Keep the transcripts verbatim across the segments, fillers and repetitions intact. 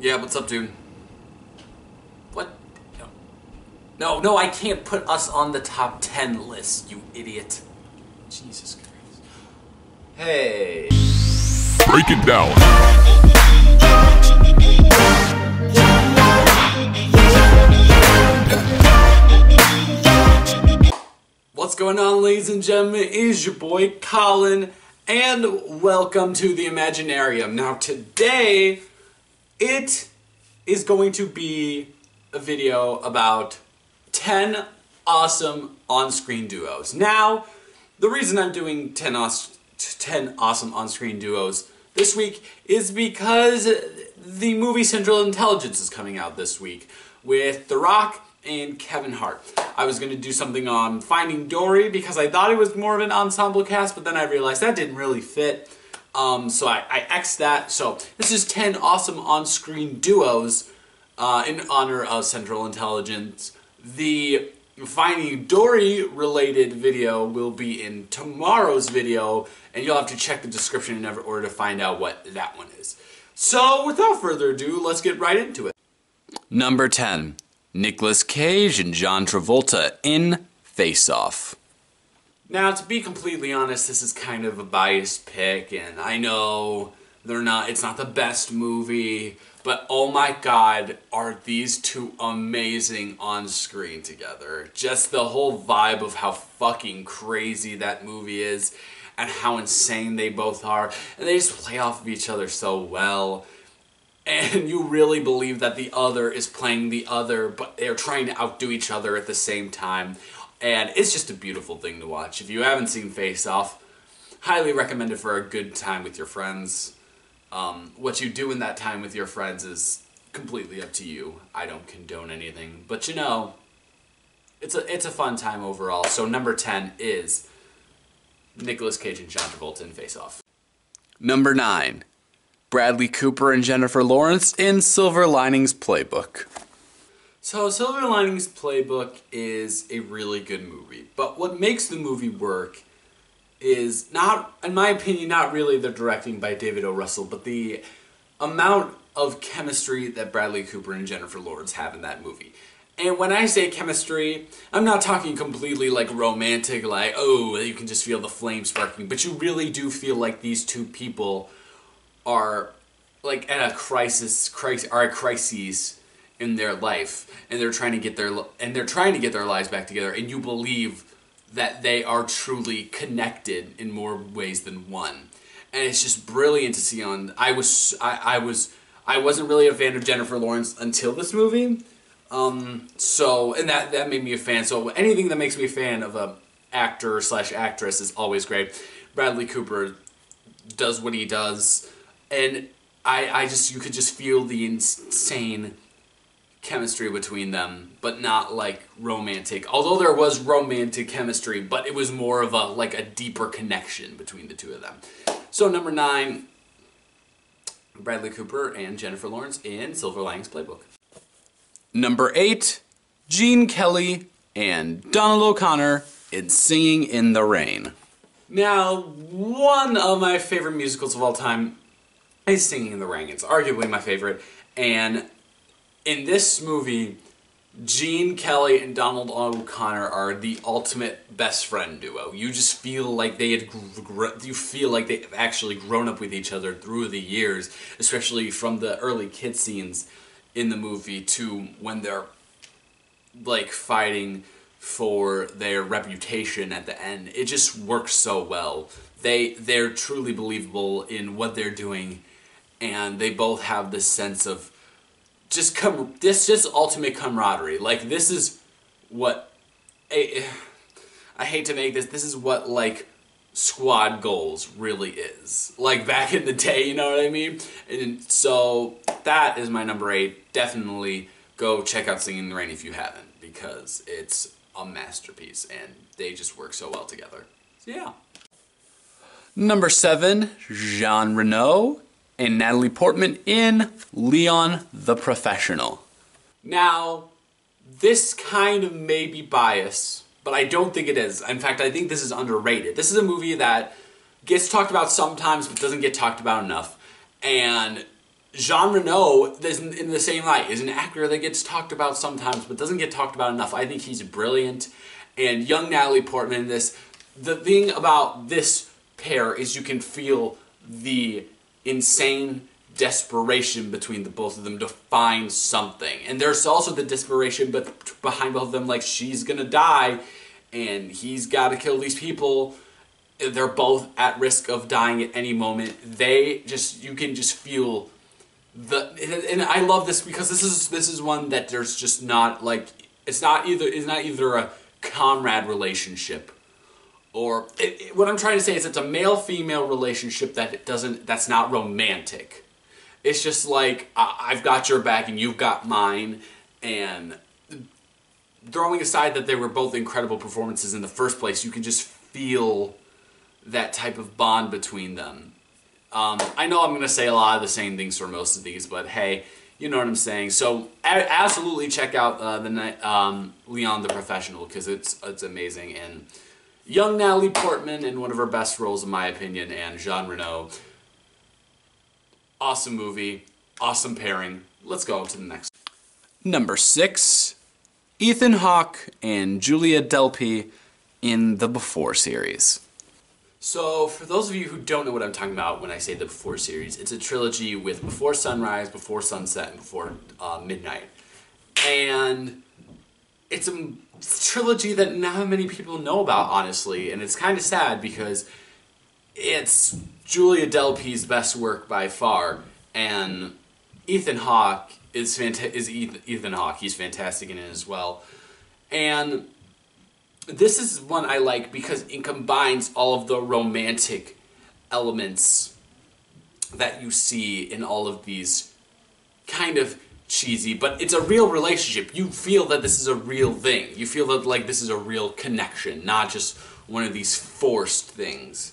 Yeah, what's up, dude? What? No. No, no, I can't put us on the top ten list, you idiot. Jesus Christ. Hey. Break it down. What's going on, ladies and gentlemen? It is your boy Colin, and welcome to the Imaginarium. Now today, it is going to be a video about ten awesome on-screen duos. Now, the reason I'm doing ten, ten awesome on-screen duos this week is because the movie Central Intelligence is coming out this week with The Rock and Kevin Hart. I was going to do something on Finding Dory because I thought it was more of an ensemble cast, but then I realized that didn't really fit. Um, so I, I X'd that. So this is ten awesome on-screen duos uh, in honor of Central Intelligence. The Finding Dory related video will be in tomorrow's video, and you'll have to check the description in order to find out what that one is. So without further ado, let's get right into it. Number ten. Nicolas Cage and John Travolta in Face-Off. Now, to be completely honest, this is kind of a biased pick, and I know they're not, it's not the best movie, but oh my god, are these two amazing on screen together. Just the whole vibe of how fucking crazy that movie is and how insane they both are, and they just play off of each other so well. And you really believe that the other is playing the other, but they're trying to outdo each other at the same time. And it's just a beautiful thing to watch. If you haven't seen Face Off, highly recommend it for a good time with your friends. Um, what you do in that time with your friends is completely up to you. I don't condone anything. But you know, it's a, it's a fun time overall. So number ten is Nicolas Cage and John Travolta in Face Off. Number nine. Bradley Cooper and Jennifer Lawrence in Silver Linings Playbook. So Silver Linings Playbook is a really good movie, but what makes the movie work is not, in my opinion, not really the directing by David O. Russell, but the amount of chemistry that Bradley Cooper and Jennifer Lawrence have in that movie. And when I say chemistry, I'm not talking completely like romantic, like, oh, you can just feel the flame sparking, but you really do feel like these two people are like at a crisis, crisis are at crises in their life, and they're trying to get their and they're trying to get their lives back together, and you believe that they are truly connected in more ways than one, and it's just brilliant to see on. I was I, I was I wasn't really a fan of Jennifer Lawrence until this movie, um, so and that that made me a fan. So anything that makes me a fan of a actor slash actress is always great. Bradley Cooper does what he does. And I, I just, you could just feel the insane chemistry between them, but not like romantic. Although there was romantic chemistry, but it was more of a, like a deeper connection between the two of them. So number nine, Bradley Cooper and Jennifer Lawrence in Silver Linings Playbook. Number eight, Gene Kelly and Donald O'Connor in Singing in the Rain. Now, one of my favorite musicals of all time, Singing in the Rain. It's arguably my favorite, and in this movie, Gene Kelly and Donald O'Connor are the ultimate best friend duo. You just feel like they had, you feel like they've actually grown up with each other through the years, especially from the early kid scenes in the movie to when they're like fighting for their reputation at the end. It just works so well. They they're truly believable in what they're doing. And they both have this sense of just come this just ultimate camaraderie. Like this is what I, I hate to make this. This is what like squad goals really is. Like back in the day, you know what I mean? And so that is my number eight. Definitely go check out Singing in the Rain if you haven't, because it's a masterpiece and they just work so well together. So yeah. Number seven, Jean Reno and Natalie Portman in Leon the Professional. Now, this kind of may be biased, but I don't think it is. In fact, I think this is underrated. This is a movie that gets talked about sometimes, but doesn't get talked about enough. And Jean Reno is in the same light, is an actor that gets talked about sometimes but doesn't get talked about enough. I think he's brilliant. And young Natalie Portman in this. The thing about this pair is you can feel the insane desperation between the both of them to find something. And there's also the desperation but behind both of them, like she's gonna die and he's gotta kill these people. They're both at risk of dying at any moment. They just, you can just feel the, and I love this because this is this is one that there's just not like, it's not either it's not either a comrade relationship or it, it, what I'm trying to say is it's a male-female relationship that it doesn't that's not romantic. It's just like I, I've got your back and you've got mine, and throwing aside that they were both incredible performances in the first place, you can just feel that type of bond between them. Um, I know I'm going to say a lot of the same things for most of these, but hey, you know what I'm saying. So absolutely check out uh, the um, Leon the Professional, because it's it's amazing. And young Natalie Portman in one of her best roles, in my opinion, and Jean Reno. Awesome movie, awesome pairing. Let's go to the next. Number six, Ethan Hawke and Julia Delpy in the Before series. So, for those of you who don't know what I'm talking about when I say the Before series, it's a trilogy with Before Sunrise, Before Sunset, and Before uh, Midnight. And it's a trilogy that not many people know about, honestly, and it's kind of sad because it's Julia Delpy's best work by far, and Ethan Hawke is, fanta is Ethan, Ethan Hawke. He's fantastic in it as well. And this is one I like because it combines all of the romantic elements that you see in all of these kind of cheesy, but it's a real relationship. You feel that this is a real thing. You feel that like this is a real connection, not just one of these forced things.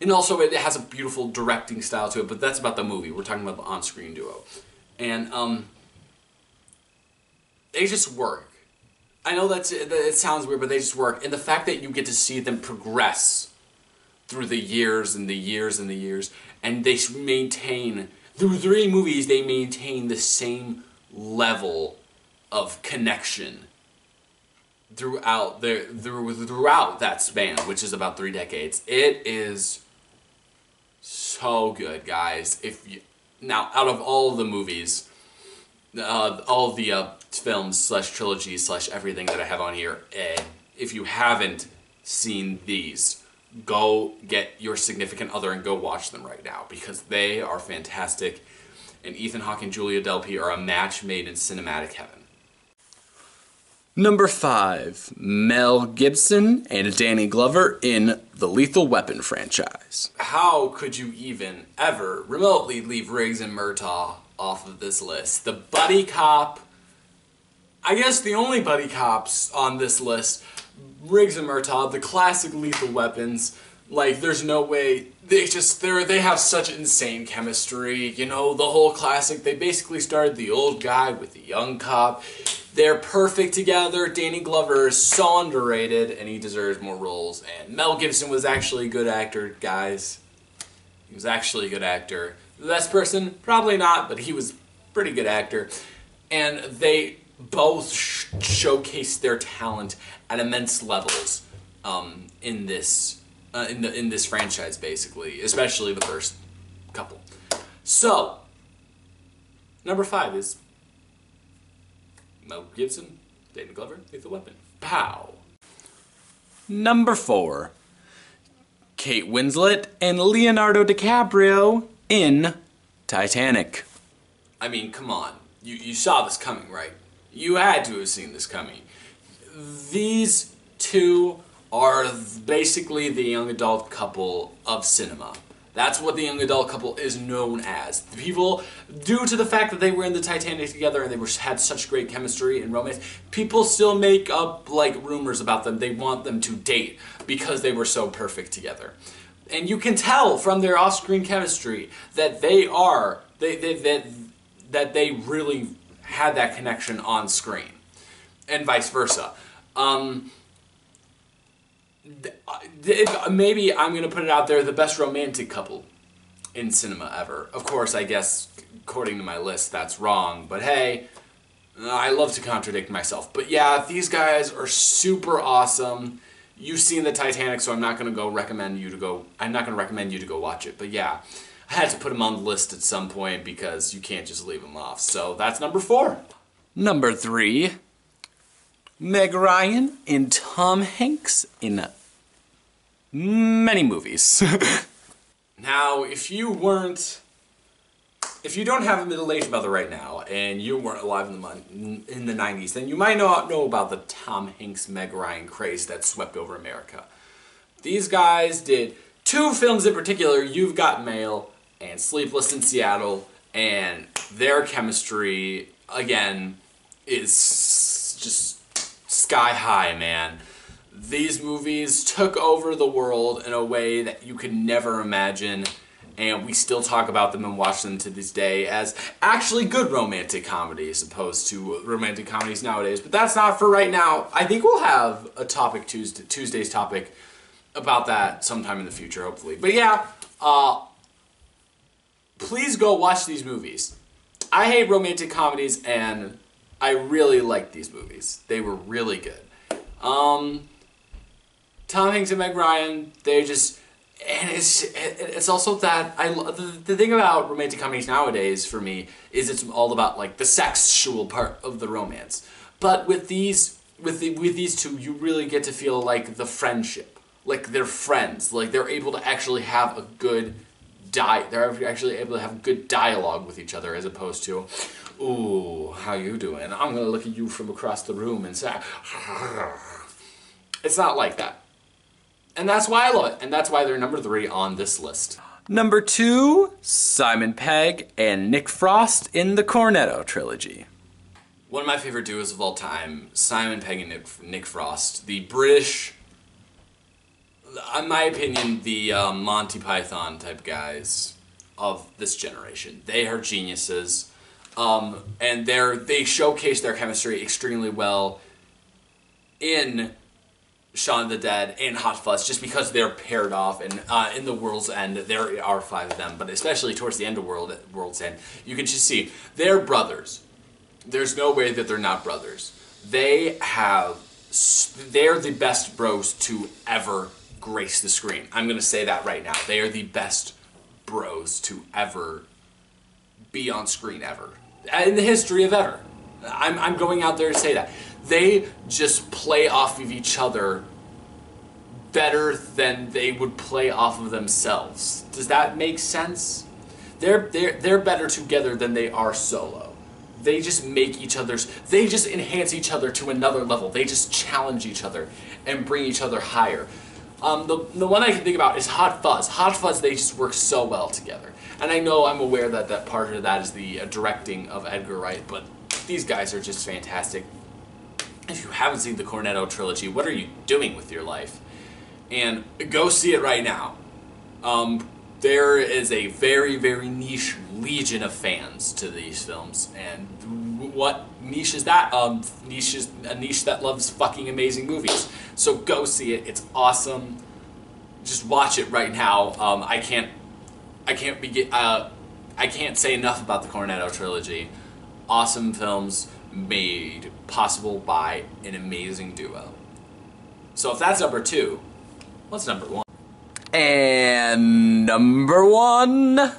And also it has a beautiful directing style to it, but that's about the movie. We're talking about the on-screen duo. And um, they just work. I know that's, it sounds weird, but they just work. And the fact that you get to see them progress through the years and the years and the years, and they maintain, through three movies, they maintain the same level of connection throughout their, throughout that span, which is about three decades. It is so good, guys. If you, now, out of all of the movies, uh, all of the... Uh, films slash trilogies slash everything that I have on here, and if you haven't seen these, go get your significant other and go watch them right now, because they are fantastic, and Ethan Hawke and Julia Delpy are a match made in cinematic heaven. Number five, Mel Gibson and Danny Glover in the Lethal Weapon franchise. How could you even ever remotely leave Riggs and Murtaugh off of this list? The buddy cop, I guess the only buddy cops on this list, Riggs and Murtaugh, the classic Lethal Weapons. Like, there's no way, they just, they're, they have such insane chemistry, you know, the whole classic. They basically started the old guy with the young cop. They're perfect together. Danny Glover is so underrated, and he deserves more roles. And Mel Gibson was actually a good actor, guys. He was actually a good actor. The best person? Probably not, but he was a pretty good actor. And they both sh showcase their talent at immense levels um, in this uh, in the in this franchise, basically, especially the first couple. So, number five is Mel Gibson, David Glover, Lethal Weapon. Pow. Number four, Kate Winslet and Leonardo DiCaprio in Titanic. I mean, come on, you you saw this coming, right? You had to have seen this coming. These two are basically the young adult couple of cinema. That's what the young adult couple is known as. The people, due to the fact that they were in the Titanic together and they were, had such great chemistry and romance, people still make up like rumors about them. They want them to date because they were so perfect together. And you can tell from their off-screen chemistry that they are, they, they, that, that they really had that connection on screen, and vice versa. Um, if, maybe I'm going to put it out there, the best romantic couple in cinema ever. Of course, I guess according to my list, that's wrong, but hey, I love to contradict myself. But yeah, these guys are super awesome. You've seen the Titanic, so I'm not going to go recommend you to go, I'm not going to recommend you to go watch it, but yeah, I had to put them on the list at some point because you can't just leave them off. So that's number four. Number three, Meg Ryan and Tom Hanks in many movies. Now, if you weren't, if you don't have a middle-aged mother right now and you weren't alive in the, in the nineties, then you might not know about the Tom Hanks, Meg Ryan craze that swept over America. These guys did two films in particular, You've Got Mail and Sleepless in Seattle, and their chemistry, again, is just sky high, man. These movies took over the world in a way that you could never imagine. And we still talk about them and watch them to this day as actually good romantic comedies, as opposed to romantic comedies nowadays. But that's not for right now. I think we'll have a topic Tuesday, Tuesday's topic about that sometime in the future, hopefully. But yeah, uh, please go watch these movies. I hate romantic comedies, and I really liked these movies. They were really good. Um, Tom Hanks and Meg Ryan, they just... And it's it's also that I the, the thing about romantic comedies nowadays for me is it's all about like the sexual part of the romance. But with these with the, with these two, you really get to feel like the friendship, like they're friends, like they're able to actually have a good di they're actually able to have good dialogue with each other as opposed to, ooh, how you doing? I'm gonna look at you from across the room and say, it's not like that. And that's why I love it, and that's why they're number three on this list. Number two, Simon Pegg and Nick Frost in the Cornetto Trilogy. One of my favorite duos of all time, Simon Pegg and Nick, Nick Frost, the British, in my opinion, the uh, Monty Python type guys of this generation. They are geniuses, um, and they're, they showcase their chemistry extremely well in Shaun of the Dead and Hot Fuzz, just because they're paired off, and uh, in The World's End, there are five of them, but especially towards the end of World, World's End, you can just see, they're brothers. There's no way that they're not brothers. They have, they're the best bros to ever grace the screen. I'm gonna say that right now. They are the best bros to ever be on screen ever. In the history of ever. I'm, I'm going out there to say that. They just play off of each other better than they would play off of themselves. Does that make sense? They're, they're, they're better together than they are solo. They just make each other's, they just enhance each other to another level. They just challenge each other and bring each other higher. Um, the, the one I can think about is Hot Fuzz. Hot Fuzz, they just work so well together. And I know I'm aware that, that part of that is the uh, directing of Edgar Wright, but these guys are just fantastic. If you haven't seen the Cornetto Trilogy, what are you doing with your life? And go see it right now. Um, there is a very, very niche legion of fans to these films. And what niche is that? Um, niche is a niche that loves fucking amazing movies. So go see it. It's awesome. Just watch it right now. Um, I can't, I can't be, uh, I can't say enough about the Cornetto Trilogy. Awesome films made possible by an amazing duo. So if that's number two, what's number one? And number one.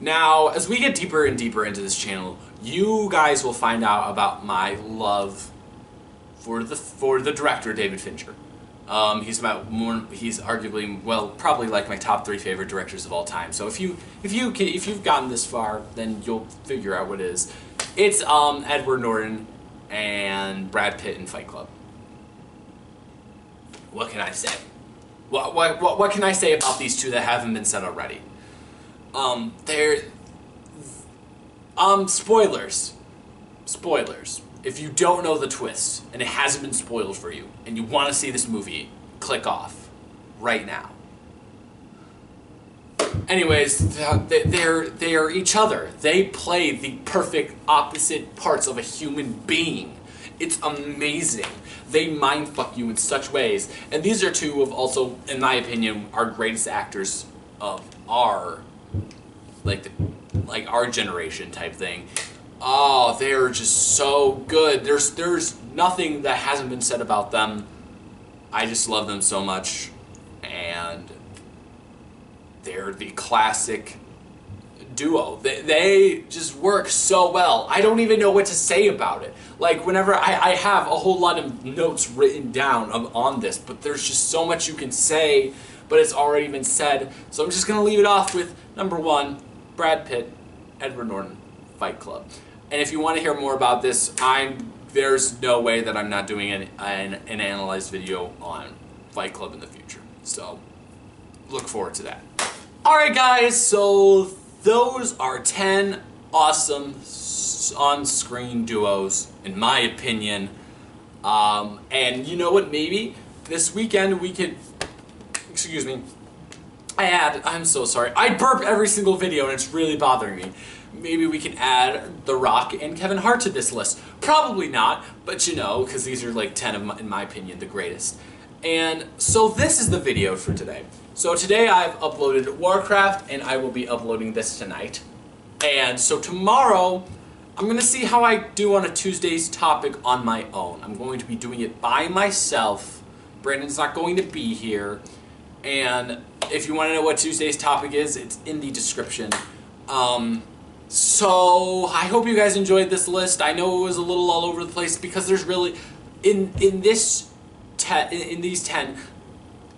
Now, as we get deeper and deeper into this channel, you guys will find out about my love for the for the director David Fincher. Um, he's about more. He's arguably, well, probably like my top three favorite directors of all time. So if you if you can, if you've gotten this far, then you'll figure out what it is. It's um, Edward Norton and Brad Pitt in Fight Club. What can I say? What what what, what can I say about these two that haven't been said already? Um, they're um spoilers, spoilers. If you don't know the twist, and it hasn't been spoiled for you, and you want to see this movie, click off right now. Anyways, they're, they are each other. They play the perfect opposite parts of a human being. It's amazing. They mindfuck you in such ways. And these are two of also, in my opinion, our greatest actors of our, like, the, like our generation type thing. Oh, they're just so good. There's there's nothing that hasn't been said about them. I just love them so much, and they're the classic duo. They, they just work so well. I don't even know what to say about it. Like, whenever I, I have a whole lot of notes written down on, on this, but there's just so much you can say, but it's already been said. So I'm just going to leave it off with number one, Brad Pitt, Edward Norton, Fight Club. And if you want to hear more about this, I'm there's no way that I'm not doing an, an, an analyzed video on Fight Club in the future. So look forward to that. Alright guys, so those are ten awesome on-screen duos, in my opinion. Um, and you know what, maybe this weekend we could, excuse me, I add, I'm so sorry, I burp every single video and it's really bothering me. Maybe we can add The Rock and Kevin Hart to this list. Probably not, but you know, because these are like ten of my, in my opinion, the greatest. And so this is the video for today. So today I've uploaded Warcraft, and I will be uploading this tonight. And so tomorrow, I'm going to see how I do on a Tuesday's topic on my own. I'm going to be doing it by myself. Brandon's not going to be here. And if you want to know what Tuesday's topic is, it's in the description. Um, so I hope you guys enjoyed this list. I know it was a little all over the place because there's really, in, in this... Ten, in these ten,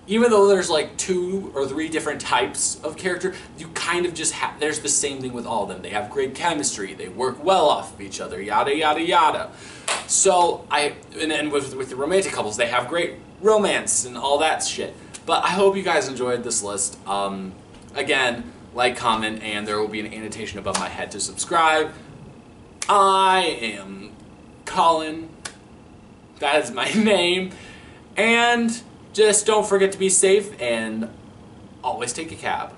even though there's like two or three different types of character, you kind of just have, there's the same thing with all of them. They have great chemistry, they work well off of each other, yada yada yada. So I, and then with, with the romantic couples, they have great romance and all that shit. But I hope you guys enjoyed this list. Um, again, like, comment, and there will be an annotation above my head to subscribe. I am Colin, that is my name. And just don't forget to be safe and always take a cab.